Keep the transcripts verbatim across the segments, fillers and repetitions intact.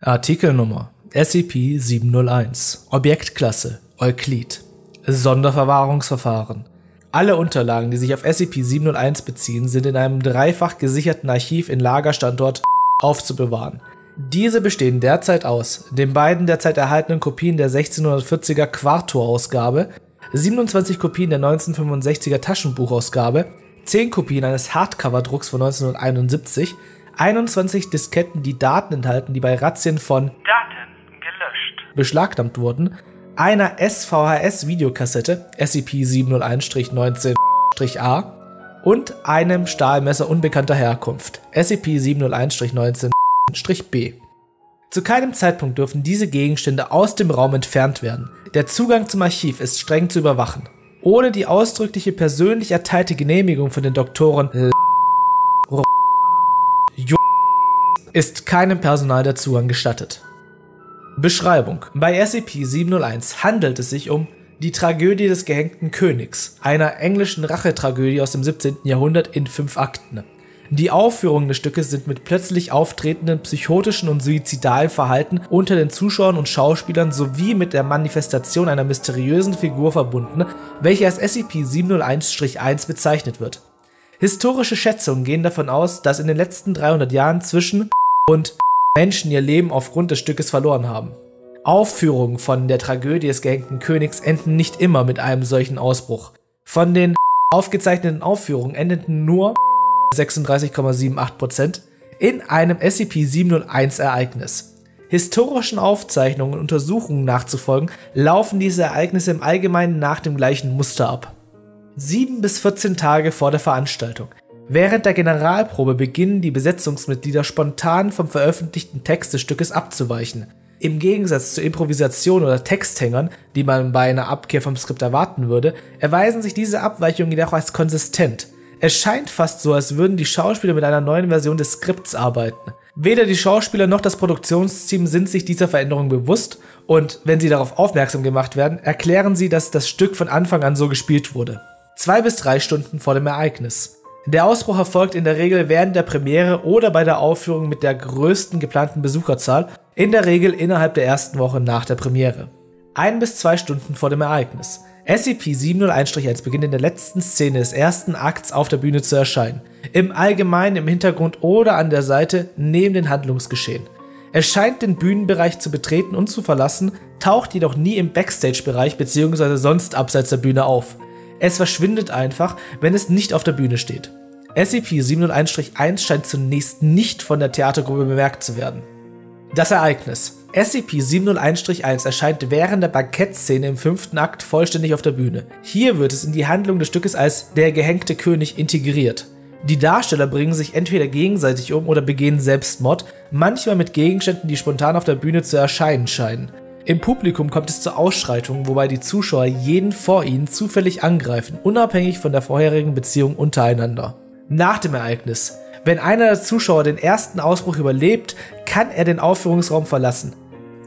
Artikelnummer S C P sieben null eins, Objektklasse Euklid, Sonderverwahrungsverfahren. Alle Unterlagen, die sich auf S C P sieben null eins beziehen, sind in einem dreifach gesicherten Archiv in Lagerstandort aufzubewahren. Diese bestehen derzeit aus den beiden derzeit erhaltenen Kopien der sechzehnhundertvierziger Quarto-Ausgabe, siebenundzwanzig Kopien der neunzehnhundertfünfundsechziger Taschenbuchausgabe, zehn Kopien eines Hardcover-Drucks von neunzehnhunderteinundsiebzig, einundzwanzig Disketten, die Daten enthalten, die bei Razzien von Daten gelöscht beschlagnahmt wurden, einer S V H S-Videokassette S C P sieben null eins neunzehn A und einem Stahlmesser unbekannter Herkunft S C P sieben null eins neunzehn B. Zu keinem Zeitpunkt dürfen diese Gegenstände aus dem Raum entfernt werden. Der Zugang zum Archiv ist streng zu überwachen. Ohne die ausdrückliche persönlich erteilte Genehmigung von den Doktoren ist keinem Personal der Zugang gestattet. Beschreibung: Bei S C P sieben null eins handelt es sich um die Tragödie des gehängten Königs, einer englischen Rachetragödie aus dem siebzehnten Jahrhundert in fünf Akten. Die Aufführungen des Stückes sind mit plötzlich auftretenden psychotischen und suizidalen Verhalten unter den Zuschauern und Schauspielern sowie mit der Manifestation einer mysteriösen Figur verbunden, welche als S C P sieben null eins eins bezeichnet wird. Historische Schätzungen gehen davon aus, dass in den letzten dreihundert Jahren zwischen und Menschen ihr Leben aufgrund des Stückes verloren haben. Aufführungen von der Tragödie des gehängten Königs enden nicht immer mit einem solchen Ausbruch. Von den aufgezeichneten Aufführungen endeten nur sechsunddreißig Komma achtundsiebzig Prozent in einem S C P sieben null eins Ereignis. Historischen Aufzeichnungen und Untersuchungen nachzufolgen, laufen diese Ereignisse im Allgemeinen nach dem gleichen Muster ab. sieben bis vierzehn Tage vor der Veranstaltung. Während der Generalprobe beginnen die Besetzungsmitglieder spontan vom veröffentlichten Text des Stückes abzuweichen. Im Gegensatz zu Improvisation oder Texthängern, die man bei einer Abkehr vom Skript erwarten würde, erweisen sich diese Abweichungen jedoch als konsistent. Es scheint fast so, als würden die Schauspieler mit einer neuen Version des Skripts arbeiten. Weder die Schauspieler noch das Produktionsteam sind sich dieser Veränderung bewusst und, wenn sie darauf aufmerksam gemacht werden, erklären sie, dass das Stück von Anfang an so gespielt wurde. Zwei bis drei Stunden vor dem Ereignis. Der Ausbruch erfolgt in der Regel während der Premiere oder bei der Aufführung mit der größten geplanten Besucherzahl, in der Regel innerhalb der ersten Woche nach der Premiere. Ein bis zwei Stunden vor dem Ereignis. S C P sieben null eins eins beginnt in der letzten Szene des ersten Akts auf der Bühne zu erscheinen, im Allgemeinen im Hintergrund oder an der Seite neben den Handlungsgeschehen. Er scheint den Bühnenbereich zu betreten und zu verlassen, taucht jedoch nie im Backstage-Bereich bzw. sonst abseits der Bühne auf. Es verschwindet einfach, wenn es nicht auf der Bühne steht. S C P sieben null eins eins scheint zunächst nicht von der Theatergruppe bemerkt zu werden. Das Ereignis. S C P sieben null eins eins erscheint während der Bankettszene im fünften Akt vollständig auf der Bühne. Hier wird es in die Handlung des Stückes als der gehängte König integriert. Die Darsteller bringen sich entweder gegenseitig um oder begehen Selbstmord, manchmal mit Gegenständen, die spontan auf der Bühne zu erscheinen scheinen. Im Publikum kommt es zu Ausschreitungen, wobei die Zuschauer jeden vor ihnen zufällig angreifen, unabhängig von der vorherigen Beziehung untereinander. Nach dem Ereignis. Wenn einer der Zuschauer den ersten Ausbruch überlebt, kann er den Aufführungsraum verlassen.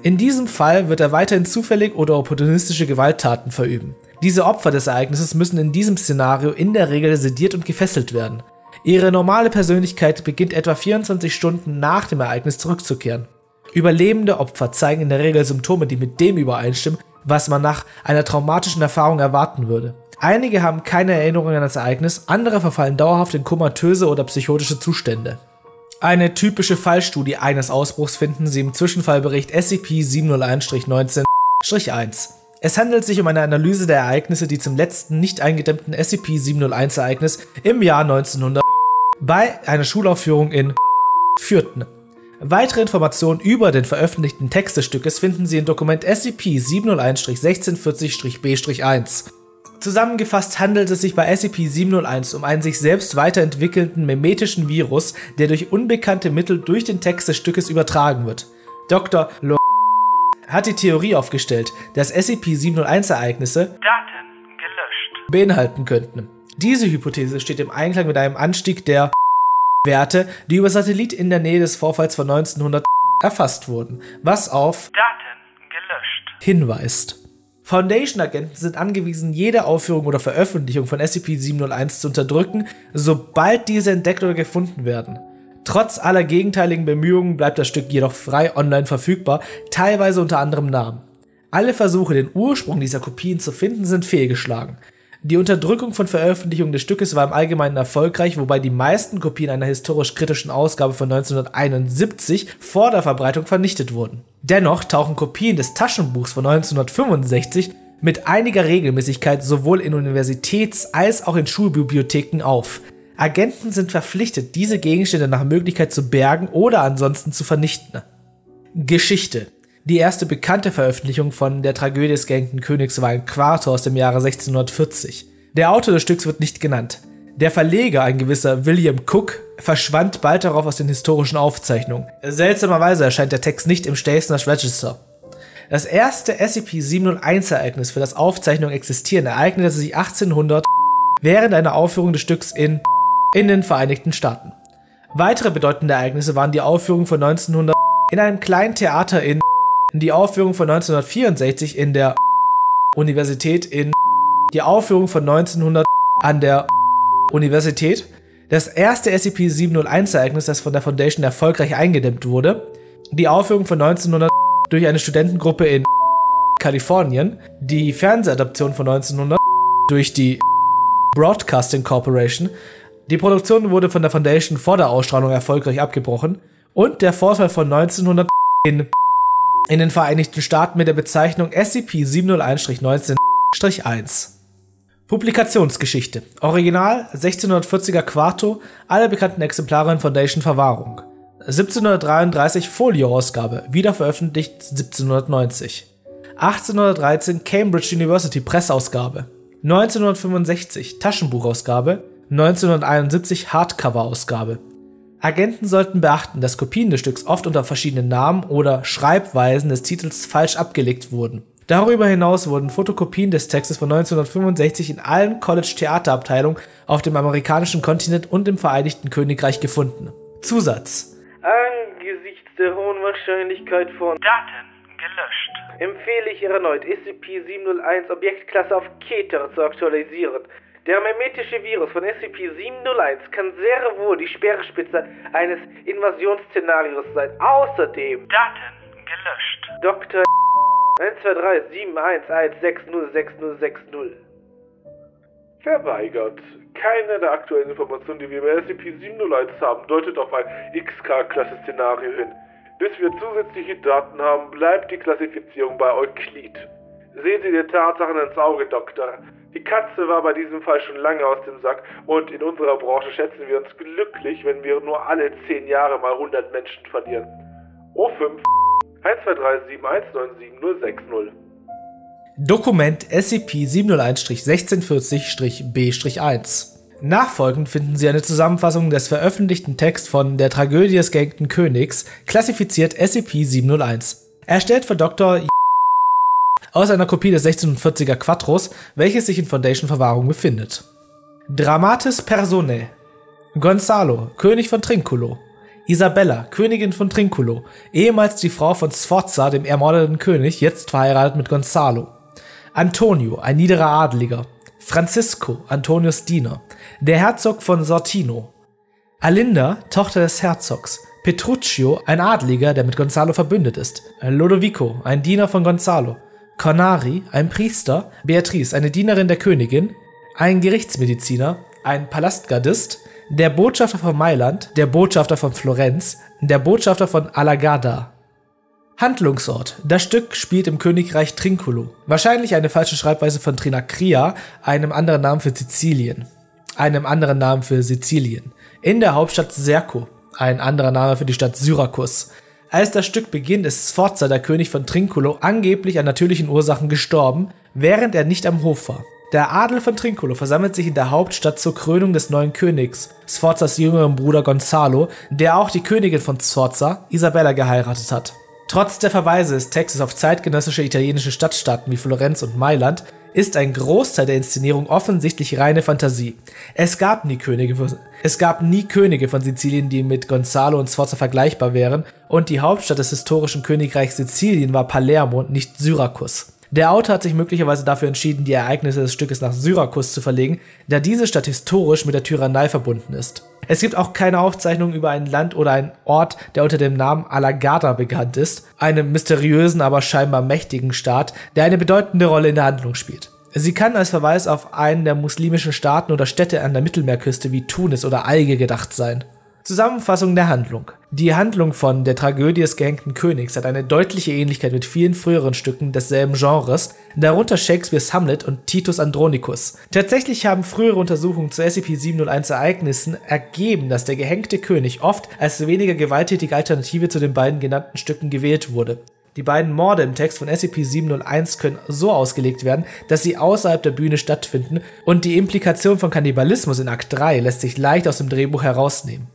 In diesem Fall wird er weiterhin zufällig oder opportunistische Gewalttaten verüben. Diese Opfer des Ereignisses müssen in diesem Szenario in der Regel sediert und gefesselt werden. Ihre normale Persönlichkeit beginnt etwa vierundzwanzig Stunden nach dem Ereignis zurückzukehren. Überlebende Opfer zeigen in der Regel Symptome, die mit dem übereinstimmen, was man nach einer traumatischen Erfahrung erwarten würde. Einige haben keine Erinnerung an das Ereignis, andere verfallen dauerhaft in komatöse oder psychotische Zustände. Eine typische Fallstudie eines Ausbruchs finden Sie im Zwischenfallbericht S C P sieben null eins neunzehn eins. Es handelt sich um eine Analyse der Ereignisse, die zum letzten nicht eingedämmten S C P sieben null eins Ereignis im Jahr neunzehnhundert bei einer Schulaufführung in führten. Weitere Informationen über den veröffentlichten Text des Stückes finden Sie in Dokument S C P sieben null eins sechzehn vierzig B eins. Zusammengefasst handelt es sich bei S C P sieben null eins um einen sich selbst weiterentwickelnden memetischen Virus, der durch unbekannte Mittel durch den Text des Stückes übertragen wird. Doktor Lo hat die Theorie aufgestellt, dass S C P sieben null eins Ereignisse Daten gelöscht beinhalten könnten. Diese Hypothese steht im Einklang mit einem Anstieg der Werte, die über Satellit in der Nähe des Vorfalls von neunzehnhundert erfasst wurden, was auf Daten gelöscht hinweist. Foundation-Agenten sind angewiesen, jede Aufführung oder Veröffentlichung von S C P sieben null eins zu unterdrücken, sobald diese entdeckt oder gefunden werden. Trotz aller gegenteiligen Bemühungen bleibt das Stück jedoch frei online verfügbar, teilweise unter anderem Namen. Alle Versuche, den Ursprung dieser Kopien zu finden, sind fehlgeschlagen. Die Unterdrückung von Veröffentlichungen des Stückes war im Allgemeinen erfolgreich, wobei die meisten Kopien einer historisch-kritischen Ausgabe von neunzehnhunderteinundsiebzig vor der Verbreitung vernichtet wurden. Dennoch tauchen Kopien des Taschenbuchs von neunzehnhundertfünfundsechzig mit einiger Regelmäßigkeit sowohl in Universitäts- als auch in Schulbibliotheken auf. Agenten sind verpflichtet, diese Gegenstände nach Möglichkeit zu bergen oder ansonsten zu vernichten. Geschichte. Die erste bekannte Veröffentlichung von der Tragödie des gehängten Königs war ein Quarto aus dem Jahre sechzehnhundertvierzig. Der Autor des Stücks wird nicht genannt. Der Verleger, ein gewisser William Cook, verschwand bald darauf aus den historischen Aufzeichnungen. Seltsamerweise erscheint der Text nicht im Stationers Register. Das erste S C P sieben null eins-Ereignis, für das Aufzeichnungen existieren, ereignete sich achtzehnhundert während einer Aufführung des Stücks in, in den Vereinigten Staaten. Weitere bedeutende Ereignisse waren die Aufführung von neunzehnhundert in einem kleinen Theater in die Aufführung von neunzehnhundertvierundsechzig in der Universität in die Aufführung von neunzehnhundert an der Universität, das erste S C P sieben null eins-Ereignis, das von der Foundation erfolgreich eingedämmt wurde, die Aufführung von neunzehnhundert durch eine Studentengruppe in Kalifornien, die Fernsehadaption von neunzehnhundert durch die Broadcasting Corporation, die Produktion wurde von der Foundation vor der Ausstrahlung erfolgreich abgebrochen und der Vorfall von neunzehnhundert in in den Vereinigten Staaten mit der Bezeichnung S C P sieben null eins neunzehn eins. Publikationsgeschichte. Original sechzehnhundertvierziger Quarto, alle bekannten Exemplare in Foundation Verwahrung. siebzehnhundertdreiunddreißig Folio-Ausgabe, wiederveröffentlicht siebzehnhundertneunzig. achtzehnhundertdreizehn Cambridge University Pressausgabe. neunzehnhundertfünfundsechzig Taschenbuchausgabe. neunzehnhunderteinundsiebzig Hardcover-Ausgabe. Agenten sollten beachten, dass Kopien des Stücks oft unter verschiedenen Namen oder Schreibweisen des Titels falsch abgelegt wurden. Darüber hinaus wurden Fotokopien des Textes von neunzehnhundertfünfundsechzig in allen College-Theaterabteilungen auf dem amerikanischen Kontinent und im Vereinigten Königreich gefunden. Zusatz: Angesichts der hohen Wahrscheinlichkeit von Daten gelöscht, empfehle ich erneut, S C P sieben null eins Objektklasse auf Keter zu aktualisieren. Der memetische Virus von S C P sieben null eins kann sehr wohl die Speerspitze eines Invasionsszenarios sein. Außerdem Daten gelöscht. Doktor eins zwei drei sieben eins eins sechs null sechs null sechs null. Verweigert. Keine der aktuellen Informationen, die wir über S C P sieben null eins haben, deutet auf ein X K-Klasse-Szenario hin. Bis wir zusätzliche Daten haben, bleibt die Klassifizierung bei Euklid. Sehen Sie den Tatsachen ins Auge, Doktor. Die Katze war bei diesem Fall schon lange aus dem Sack und in unserer Branche schätzen wir uns glücklich, wenn wir nur alle zehn Jahre mal hundert Menschen verlieren. O fünf eins zwei drei sieben eins neun sieben null sechs null. Dokument S C P sieben null eins sechzehn vierzig B eins. Nachfolgend finden Sie eine Zusammenfassung des veröffentlichten Texts von der Tragödie des gehängten Königs, klassifiziert S C P sieben null eins. Erstellt von Doktor aus einer Kopie des sechzehnhundertvierziger Quattros, welches sich in Foundation-Verwahrung befindet. Dramatis Personae: Gonzalo, König von Trinculo. Isabella, Königin von Trinculo, ehemals die Frau von Sforza, dem ermordeten König, jetzt verheiratet mit Gonzalo. Antonio, ein niederer Adeliger. Francisco, Antonios Diener. Der Herzog von Sortino. Alinda, Tochter des Herzogs. Petruccio, ein Adeliger, der mit Gonzalo verbündet ist. Lodovico, ein Diener von Gonzalo. Cornari, ein Priester, Beatrice, eine Dienerin der Königin, ein Gerichtsmediziner, ein Palastgardist, der Botschafter von Mailand, der Botschafter von Florenz, der Botschafter von Alagada. Handlungsort. Das Stück spielt im Königreich Trinculo. Wahrscheinlich eine falsche Schreibweise von Trinacria, einem anderen Namen für Sizilien. Einem anderen Namen für Sizilien. In der Hauptstadt Serco, ein anderer Name für die Stadt Syrakus. Als das Stück beginnt, ist Sforza, der König von Trinculo, angeblich an natürlichen Ursachen gestorben, während er nicht am Hof war. Der Adel von Trinculo versammelt sich in der Hauptstadt zur Krönung des neuen Königs, Sforzas jüngerem Bruder Gonzalo, der auch die Königin von Sforza, Isabella, geheiratet hat. Trotz der Verweise des Textes auf zeitgenössische italienische Stadtstaaten wie Florenz und Mailand ist ein Großteil der Inszenierung offensichtlich reine Fantasie. Es gab nie Könige, Es gab nie Könige von Sizilien, die mit Gonzalo und Sforza vergleichbar wären, und die Hauptstadt des historischen Königreichs Sizilien war Palermo, nicht Syrakus. Der Autor hat sich möglicherweise dafür entschieden, die Ereignisse des Stückes nach Syrakus zu verlegen, da diese Stadt historisch mit der Tyrannei verbunden ist. Es gibt auch keine Aufzeichnungen über ein Land oder einen Ort, der unter dem Namen Alagada bekannt ist, einem mysteriösen, aber scheinbar mächtigen Staat, der eine bedeutende Rolle in der Handlung spielt. Sie kann als Verweis auf einen der muslimischen Staaten oder Städte an der Mittelmeerküste wie Tunis oder Alge gedacht sein. Zusammenfassung der Handlung. Die Handlung von Der Tragödie des gehängten Königs hat eine deutliche Ähnlichkeit mit vielen früheren Stücken desselben Genres, darunter Shakespeares Hamlet und Titus Andronicus. Tatsächlich haben frühere Untersuchungen zu S C P sieben null eins-Ereignissen ergeben, dass der gehängte König oft als weniger gewalttätige Alternative zu den beiden genannten Stücken gewählt wurde. Die beiden Morde im Text von S C P sieben null eins können so ausgelegt werden, dass sie außerhalb der Bühne stattfinden, und die Implikation von Kannibalismus in Akt drei lässt sich leicht aus dem Drehbuch herausnehmen.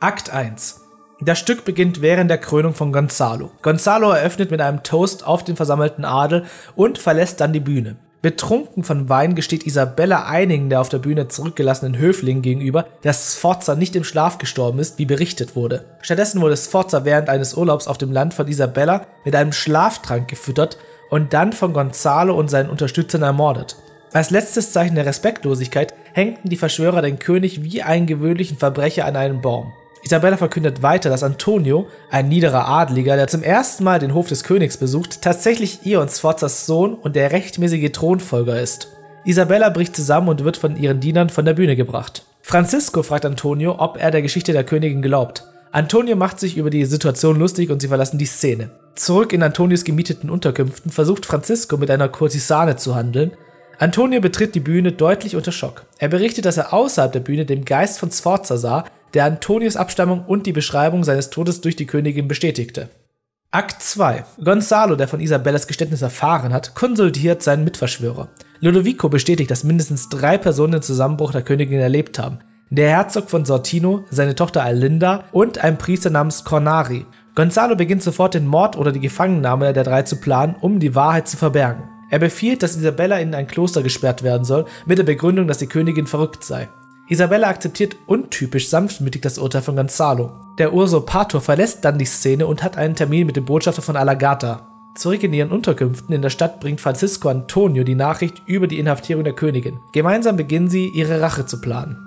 Akt eins. Das Stück beginnt während der Krönung von Gonzalo. Gonzalo eröffnet mit einem Toast auf den versammelten Adel und verlässt dann die Bühne. Betrunken von Wein gesteht Isabella einigen der auf der Bühne zurückgelassenen Höflingen gegenüber, dass Sforza nicht im Schlaf gestorben ist, wie berichtet wurde. Stattdessen wurde Sforza während eines Urlaubs auf dem Land von Isabella mit einem Schlaftrank gefüttert und dann von Gonzalo und seinen Unterstützern ermordet. Als letztes Zeichen der Respektlosigkeit hängten die Verschwörer den König wie einen gewöhnlichen Verbrecher an einen Baum. Isabella verkündet weiter, dass Antonio, ein niederer Adliger, der zum ersten Mal den Hof des Königs besucht, tatsächlich ihr und Sforzas Sohn und der rechtmäßige Thronfolger ist. Isabella bricht zusammen und wird von ihren Dienern von der Bühne gebracht. Francisco fragt Antonio, ob er der Geschichte der Königin glaubt. Antonio macht sich über die Situation lustig und sie verlassen die Szene. Zurück in Antonios gemieteten Unterkünften versucht Francisco mit einer Kurtisane zu handeln. Antonio betritt die Bühne deutlich unter Schock. Er berichtet, dass er außerhalb der Bühne den Geist von Sforza sah, der Antonios Abstammung und die Beschreibung seines Todes durch die Königin bestätigte. Akt zwei. Gonzalo, der von Isabellas Geständnis erfahren hat, konsultiert seinen Mitverschwörer. Lodovico bestätigt, dass mindestens drei Personen den Zusammenbruch der Königin erlebt haben. Der Herzog von Sortino, seine Tochter Alinda und ein Priester namens Cornari. Gonzalo beginnt sofort den Mord oder die Gefangennahme der drei zu planen, um die Wahrheit zu verbergen. Er befiehlt, dass Isabella in ein Kloster gesperrt werden soll, mit der Begründung, dass die Königin verrückt sei. Isabella akzeptiert untypisch sanftmütig das Urteil von Gonzalo. Der Usurpator verlässt dann die Szene und hat einen Termin mit dem Botschafter von Alagada. Zurück in ihren Unterkünften in der Stadt bringt Francisco Antonio die Nachricht über die Inhaftierung der Königin. Gemeinsam beginnen sie, ihre Rache zu planen.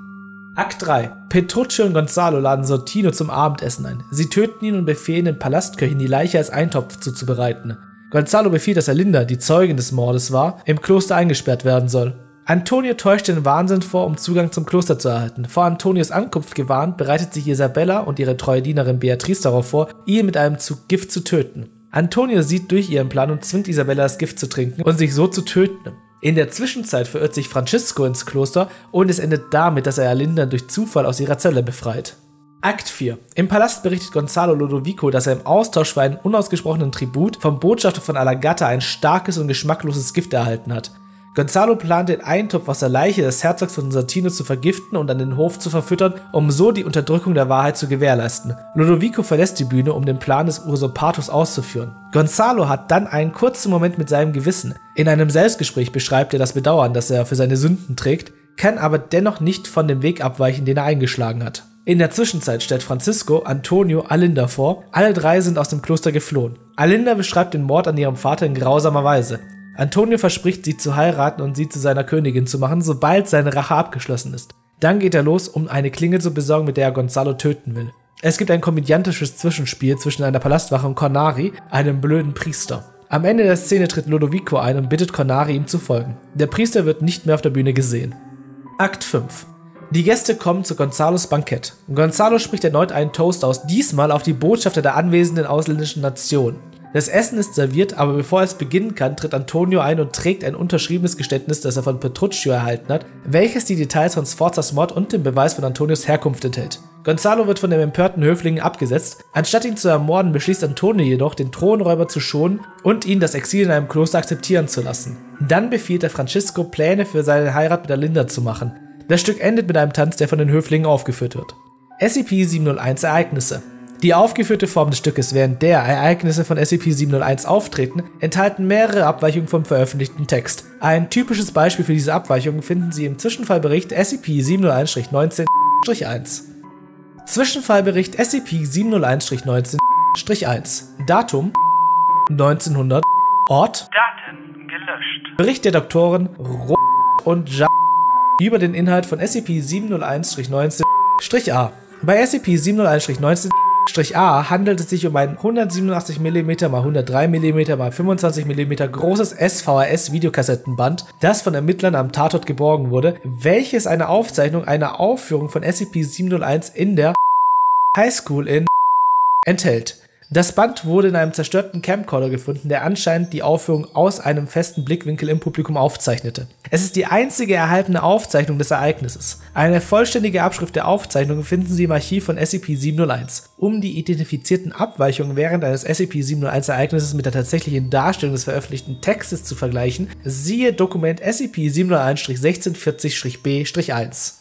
Akt drei. Petruccio und Gonzalo laden Sortino zum Abendessen ein. Sie töten ihn und befehlen den Palastköchen, die Leiche als Eintopf zuzubereiten. Gonzalo befiehlt, dass Alinda, die Zeugin des Mordes war, im Kloster eingesperrt werden soll. Antonio täuscht den Wahnsinn vor, um Zugang zum Kloster zu erhalten. Vor Antonios Ankunft gewarnt, bereitet sich Isabella und ihre treue Dienerin Beatrice darauf vor, ihn mit einem Zug Gift zu töten. Antonio sieht durch ihren Plan und zwingt Isabella, das Gift zu trinken und sich so zu töten. In der Zwischenzeit verirrt sich Francisco ins Kloster und es endet damit, dass er Alinda durch Zufall aus ihrer Zelle befreit. Akt vier. Im Palast berichtet Gonzalo Lodovico, dass er im Austausch für einen unausgesprochenen Tribut vom Botschafter von Alagata ein starkes und geschmackloses Gift erhalten hat. Gonzalo plant, den Eintopf aus der Leiche des Herzogs von Sortino zu vergiften und an den Hof zu verfüttern, um so die Unterdrückung der Wahrheit zu gewährleisten. Lodovico verlässt die Bühne, um den Plan des Usurpators auszuführen. Gonzalo hat dann einen kurzen Moment mit seinem Gewissen. In einem Selbstgespräch beschreibt er das Bedauern, das er für seine Sünden trägt, kann aber dennoch nicht von dem Weg abweichen, den er eingeschlagen hat. In der Zwischenzeit stellt Francisco Antonio Alinda vor. Alle drei sind aus dem Kloster geflohen. Alinda beschreibt den Mord an ihrem Vater in grausamer Weise. Antonio verspricht, sie zu heiraten und sie zu seiner Königin zu machen, sobald seine Rache abgeschlossen ist. Dann geht er los, um eine Klinge zu besorgen, mit der er Gonzalo töten will. Es gibt ein komödiantisches Zwischenspiel zwischen einer Palastwache und Cornari, einem blöden Priester. Am Ende der Szene tritt Lodovico ein und bittet Cornari, ihm zu folgen. Der Priester wird nicht mehr auf der Bühne gesehen. Akt fünf. Die Gäste kommen zu Gonzalos Bankett. Gonzalo spricht erneut einen Toast aus, diesmal auf die Botschafter der anwesenden ausländischen Nation. Das Essen ist serviert, aber bevor es beginnen kann, tritt Antonio ein und trägt ein unterschriebenes Geständnis, das er von Petruccio erhalten hat, welches die Details von Sforzas Mord und den Beweis von Antonios Herkunft enthält. Gonzalo wird von dem empörten Höflingen abgesetzt. Anstatt ihn zu ermorden, beschließt Antonio jedoch, den Thronräuber zu schonen und ihn das Exil in einem Kloster akzeptieren zu lassen. Dann befiehlt er Francisco, Pläne für seine Heirat mit Alinda zu machen. Das Stück endet mit einem Tanz, der von den Höflingen aufgeführt wird. S C P sieben null eins Ereignisse. Die aufgeführte Form des Stückes, während der Ereignisse von S C P sieben null eins auftreten, enthalten mehrere Abweichungen vom veröffentlichten Text. Ein typisches Beispiel für diese Abweichungen finden Sie im Zwischenfallbericht S C P sieben null eins neunzehn eins. Zwischenfallbericht S C P sieben null eins neunzehn eins. Datum neunzehnhundert. Ort Daten gelöscht. Bericht der Doktoren Roh und Ja über den Inhalt von S C P sieben null eins neunzehn A. Bei S C P sieben null eins neunzehn A handelt es sich um ein hundertsiebenundachtzig Millimeter mal hundertdrei Millimeter mal fünfundzwanzig Millimeter großes S V H S-Videokassettenband, das von Ermittlern am Tatort geborgen wurde, welches eine Aufzeichnung einer Aufführung von S C P sieben null eins in der High School in enthält. Das Band wurde in einem zerstörten Camcorder gefunden, der anscheinend die Aufführung aus einem festen Blickwinkel im Publikum aufzeichnete. Es ist die einzige erhaltene Aufzeichnung des Ereignisses. Eine vollständige Abschrift der Aufzeichnung finden Sie im Archiv von S C P sieben null eins. Um die identifizierten Abweichungen während eines S C P sieben null eins-Ereignisses mit der tatsächlichen Darstellung des veröffentlichten Textes zu vergleichen, siehe Dokument S C P sieben null eins sechzehn vierzig B eins.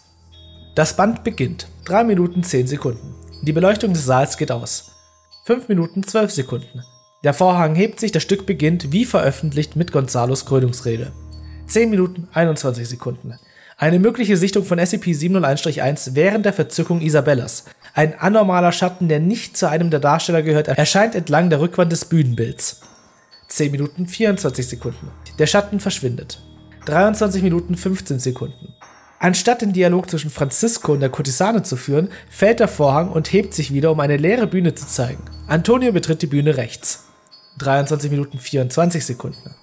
Das Band beginnt. drei Minuten zehn Sekunden. Die Beleuchtung des Saals geht aus. fünf Minuten zwölf Sekunden. Der Vorhang hebt sich, das Stück beginnt, wie veröffentlicht, mit Gonzalos Krönungsrede. zehn Minuten einundzwanzig Sekunden. Eine mögliche Sichtung von S C P sieben null eins eins während der Verzückung Isabellas. Ein anormaler Schatten, der nicht zu einem der Darsteller gehört, erscheint entlang der Rückwand des Bühnenbilds. zehn Minuten vierundzwanzig Sekunden. Der Schatten verschwindet. dreiundzwanzig Minuten fünfzehn Sekunden. Anstatt den Dialog zwischen Francisco und der Kurtisane zu führen, fällt der Vorhang und hebt sich wieder, um eine leere Bühne zu zeigen. Antonio betritt die Bühne rechts. dreiundzwanzig Minuten vierundzwanzig Sekunden.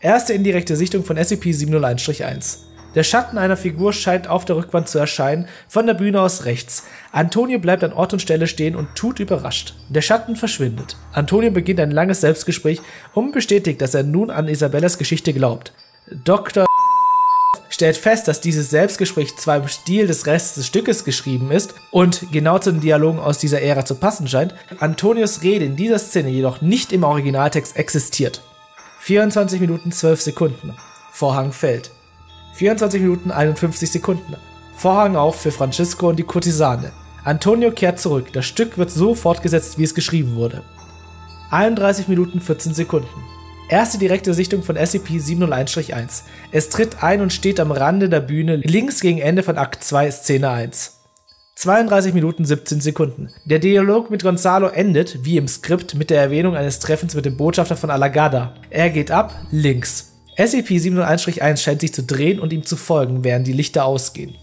Erste indirekte Sichtung von S C P sieben null eins eins. Der Schatten einer Figur scheint auf der Rückwand zu erscheinen, von der Bühne aus rechts. Antonio bleibt an Ort und Stelle stehen und tut überrascht. Der Schatten verschwindet. Antonio beginnt ein langes Selbstgespräch und bestätigt, dass er nun an Isabellas Geschichte glaubt. Doktor stellt fest, dass dieses Selbstgespräch zwar im Stil des Restes des Stückes geschrieben ist und genau zu den Dialogen aus dieser Ära zu passen scheint, Antonios Rede in dieser Szene jedoch nicht im Originaltext existiert. vierundzwanzig Minuten zwölf Sekunden. Vorhang fällt. vierundzwanzig Minuten einundfünfzig Sekunden. Vorhang auf für Francisco und die Kurtisane. Antonio kehrt zurück, das Stück wird so fortgesetzt, wie es geschrieben wurde. einunddreißig Minuten vierzehn Sekunden. Erste direkte Sichtung von S C P sieben null eins eins. Es tritt ein und steht am Rande der Bühne links gegen Ende von Akt zwei Szene eins. zweiunddreißig Minuten siebzehn Sekunden. Der Dialog mit Gonzalo endet, wie im Skript, mit der Erwähnung eines Treffens mit dem Botschafter von Alagada. Er geht ab, links. S C P sieben null eins eins scheint sich zu drehen und ihm zu folgen, während die Lichter ausgehen.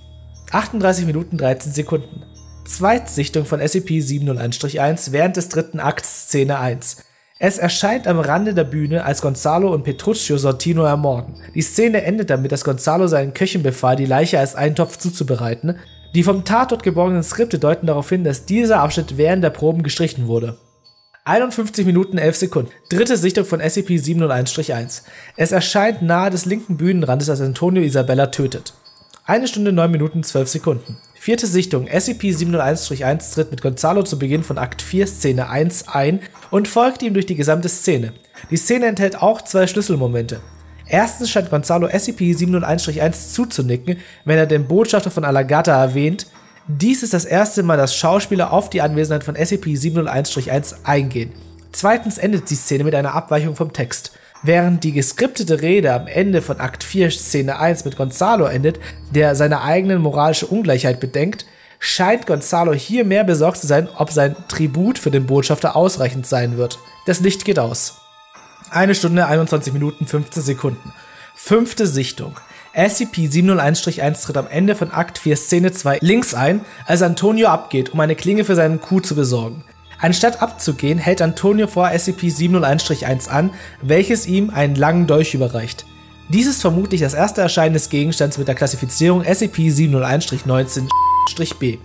achtunddreißig Minuten dreizehn Sekunden. Zweitsichtung von S C P sieben null eins eins während des dritten Akts Szene eins. Es erscheint am Rande der Bühne, als Gonzalo und Petruccio Sortino ermorden. Die Szene endet damit, dass Gonzalo seinen Köchen befahl, die Leiche als Eintopf zuzubereiten. Die vom Tatort geborgenen Skripte deuten darauf hin, dass dieser Abschnitt während der Proben gestrichen wurde. einundfünfzig Minuten elf Sekunden. Dritte Sichtung von S C P sieben null eins eins. Es erscheint nahe des linken Bühnenrandes, als Antonio Isabella tötet. eine Stunde neun Minuten zwölf Sekunden. Vierte Sichtung. S C P sieben null eins eins tritt mit Gonzalo zu Beginn von Akt vier Szene eins ein und folgt ihm durch die gesamte Szene. Die Szene enthält auch zwei Schlüsselmomente. Erstens scheint Gonzalo S C P sieben null eins eins zuzunicken, wenn er den Botschafter von Alagata erwähnt. Dies ist das erste Mal, dass Schauspieler auf die Anwesenheit von S C P sieben null eins eins eingehen. Zweitens endet die Szene mit einer Abweichung vom Text. Während die geskriptete Rede am Ende von Akt vier Szene eins mit Gonzalo endet, der seine eigene moralische Ungleichheit bedenkt, scheint Gonzalo hier mehr besorgt zu sein, ob sein Tribut für den Botschafter ausreichend sein wird. Das Licht geht aus. eine Stunde einundzwanzig Minuten fünfzehn Sekunden. Fünfte Sichtung. S C P sieben null eins eins tritt am Ende von Akt vier Szene zwei links ein, als Antonio abgeht, um eine Klinge für seinen Kuh zu besorgen. Anstatt abzugehen, hält Antonio vor S C P sieben null eins eins an, welches ihm einen langen Dolch überreicht. Dies ist vermutlich das erste Erscheinen des Gegenstands mit der Klassifizierung S C P sieben null eins neunzehn B.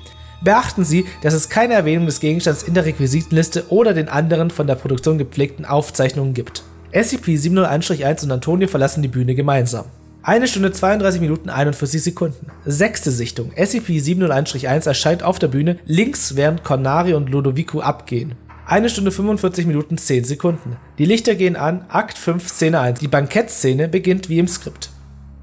Beachten Sie, dass es keine Erwähnung des Gegenstands in der Requisitenliste oder den anderen von der Produktion gepflegten Aufzeichnungen gibt. S C P sieben null eins eins und Antonio verlassen die Bühne gemeinsam. eine Stunde zweiunddreißig Minuten einundvierzig Sekunden. Sechste Sichtung. S C P sieben null eins eins erscheint auf der Bühne links, während Cornari und Lodovico abgehen. eine Stunde fünfundvierzig Minuten zehn Sekunden. Die Lichter gehen an, Akt fünf Szene eins. Die Bankettszene beginnt wie im Skript.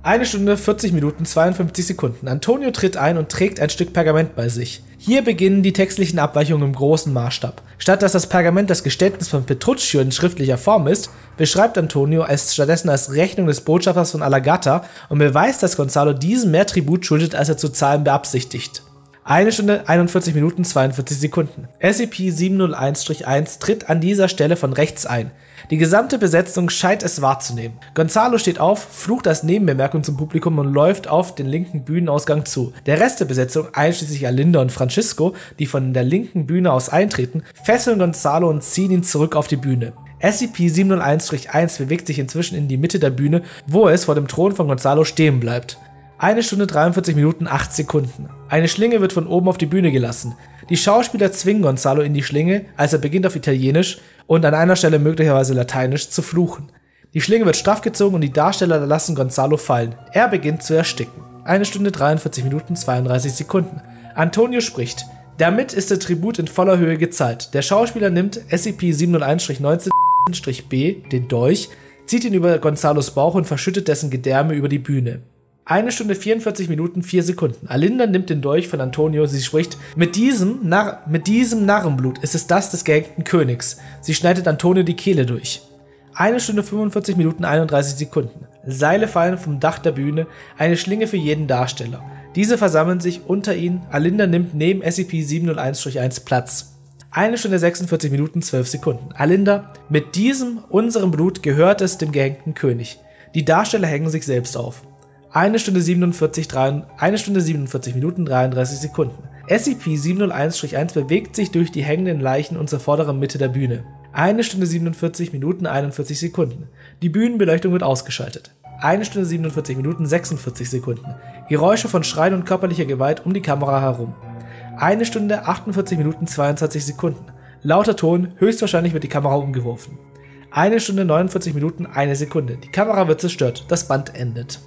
eine Stunde vierzig Minuten zweiundfünfzig Sekunden. Antonio tritt ein und trägt ein Stück Pergament bei sich. Hier beginnen die textlichen Abweichungen im großen Maßstab. Statt dass das Pergament das Geständnis von Petruccio in schriftlicher Form ist, beschreibt Antonio es stattdessen als Rechnung des Botschafters von Alagata und beweist, dass Gonzalo diesem mehr Tribut schuldet, als er zu zahlen beabsichtigt. eine Stunde einundvierzig Minuten zweiundvierzig Sekunden. S C P sieben null eins eins tritt an dieser Stelle von rechts ein. Die gesamte Besetzung scheint es wahrzunehmen. Gonzalo steht auf, flucht als Nebenbemerkung zum Publikum und läuft auf den linken Bühnenausgang zu. Der Rest der Besetzung, einschließlich Alinda und Francisco, die von der linken Bühne aus eintreten, fesseln Gonzalo und ziehen ihn zurück auf die Bühne. S C P sieben null eins eins bewegt sich inzwischen in die Mitte der Bühne, wo es vor dem Thron von Gonzalo stehen bleibt. eine Stunde dreiundvierzig Minuten acht Sekunden. Eine Schlinge wird von oben auf die Bühne gelassen. Die Schauspieler zwingen Gonzalo in die Schlinge, als er beginnt auf Italienisch und an einer Stelle möglicherweise Lateinisch zu fluchen. Die Schlinge wird straff gezogen und die Darsteller lassen Gonzalo fallen. Er beginnt zu ersticken. eine Stunde dreiundvierzig Minuten zweiunddreißig Sekunden. Antonio spricht. Damit ist der Tribut in voller Höhe gezahlt. Der Schauspieler nimmt S C P sieben null eins neunzehn B, den Dolch, zieht ihn über Gonzalos Bauch und verschüttet dessen Gedärme über die Bühne. eine Stunde vierundvierzig Minuten vier Sekunden. Alinda nimmt den Dolch von Antonio, sie spricht, mit diesem, Nar mit diesem Narrenblut ist es das des gehängten Königs. Sie schneidet Antonio die Kehle durch. eine Stunde fünfundvierzig Minuten einunddreißig Sekunden. Seile fallen vom Dach der Bühne, eine Schlinge für jeden Darsteller. Diese versammeln sich unter ihnen, Alinda nimmt neben S C P sieben null eins eins Platz. eine Stunde sechsundvierzig Minuten zwölf Sekunden. Alinda, mit diesem, unserem Blut gehört es dem gehängten König. Die Darsteller hängen sich selbst auf. eine Stunde siebenundvierzig Minuten dreiunddreißig Sekunden. S C P sieben null eins eins bewegt sich durch die hängenden Leichen und zur vorderen Mitte der Bühne. eine Stunde siebenundvierzig Minuten einundvierzig Sekunden. Die Bühnenbeleuchtung wird ausgeschaltet. eine Stunde siebenundvierzig Minuten sechsundvierzig Sekunden. Geräusche von Schreien und körperlicher Gewalt um die Kamera herum. eine Stunde achtundvierzig Minuten zweiundzwanzig Sekunden. Lauter Ton, höchstwahrscheinlich wird die Kamera umgeworfen. eine Stunde neunundvierzig Minuten eine Sekunde. Die Kamera wird zerstört, das Band endet.